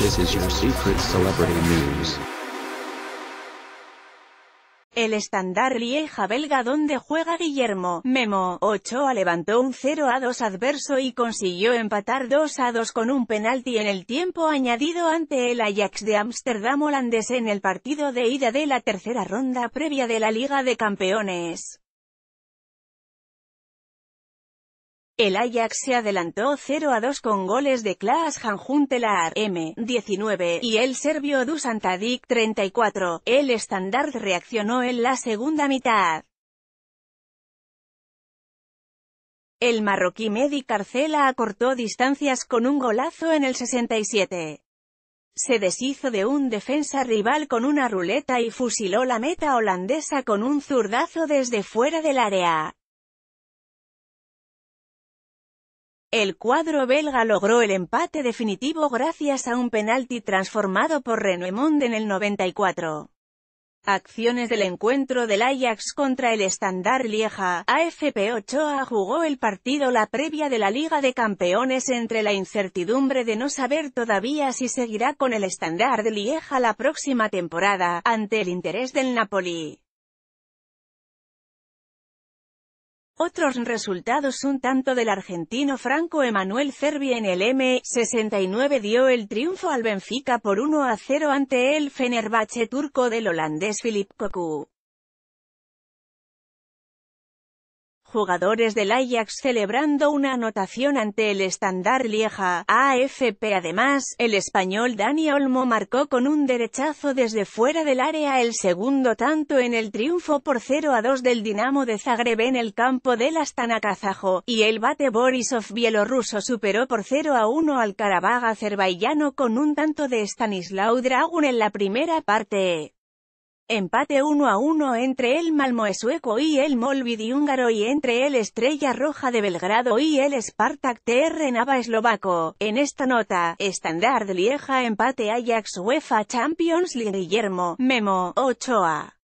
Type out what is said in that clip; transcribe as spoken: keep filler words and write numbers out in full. This is your secret celebrity news. El Standard Lieja belga, donde juega Guillermo Memo Ochoa, levantó un cero a dos adverso y consiguió empatar dos a dos con un penalti en el tiempo añadido ante el Ajax de Amsterdam holandés en el partido de ida de la tercera ronda previa de la Liga de Campeones. El Ajax se adelantó cero a dos con goles de Klaas-Jan Huntelaar, M diecinueve, y el serbio Dušan Tadić, treinta y cuatro. El Standard reaccionó en la segunda mitad. El marroquí Medhi Carcela acortó distancias con un golazo en el sesenta y siete. Se deshizo de un defensa rival con una ruleta y fusiló la meta holandesa con un zurdazo desde fuera del área. El cuadro belga logró el empate definitivo gracias a un penalti transformado por Renaud en el noventa y cuatro. Acciones del encuentro del Ajax contra el Standard Lieja. A F P Ochoa jugó el partido la previa de la Liga de Campeones entre la incertidumbre de no saber todavía si seguirá con el Standard Lieja la próxima temporada, ante el interés del Napoli. Otros resultados: un tanto del argentino Franco Emanuel Cervi en el M sesenta y nueve dio el triunfo al Benfica por uno a cero ante el Fenerbahçe turco del holandés Philippe Cocu. Jugadores del Ajax celebrando una anotación ante el Standard Lieja. A F P Además, el español Dani Olmo marcó con un derechazo desde fuera del área el segundo tanto en el triunfo por cero a dos del Dinamo de Zagreb en el campo del Astana kazajo, y el BATE Borisov bielorruso superó por cero a uno al Karabagh azerbaiyano con un tanto de Stanislaw Dragon en la primera parte. Empate uno a uno entre el Malmoe sueco y el Molvidi húngaro, y entre el Estrella Roja de Belgrado y el Spartak de Renaud eslovaco. En esta nota, Standard Lieja empate Ajax UEFA Champions League. Guillermo Memo Ochoa.